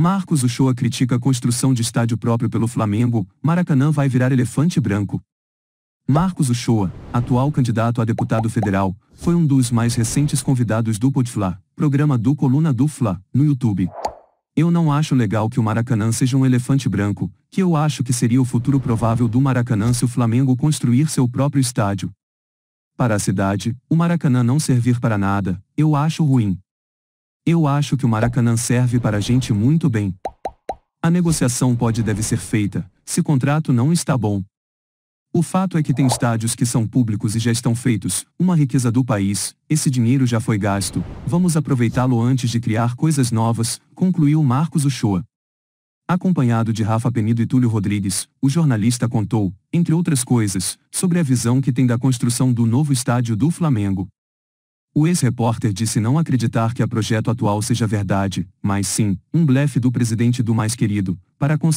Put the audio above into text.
Marcos Uchoa critica a construção de estádio próprio pelo Flamengo, Maracanã vai virar elefante branco. Marcos Uchoa, atual candidato a deputado federal, foi um dos mais recentes convidados do Podfla, programa do Coluna do Fla, no YouTube. Eu não acho legal que o Maracanã seja um elefante branco, que eu acho que seria o futuro provável do Maracanã se o Flamengo construir seu próprio estádio. Para a cidade, o Maracanã não servir para nada, eu acho ruim. Eu acho que o Maracanã serve para a gente muito bem. A negociação pode e deve ser feita, se o contrato não está bom. O fato é que tem estádios que são públicos e já estão feitos, uma riqueza do país, esse dinheiro já foi gasto, vamos aproveitá-lo antes de criar coisas novas, concluiu Marcos Uchoa. Acompanhado de Rafa Penido e Túlio Rodrigues, o jornalista contou, entre outras coisas, sobre a visão que tem da construção do novo estádio do Flamengo. O ex-repórter disse não acreditar que o projeto atual seja verdade, mas sim, um blefe do presidente do mais querido, para conseguir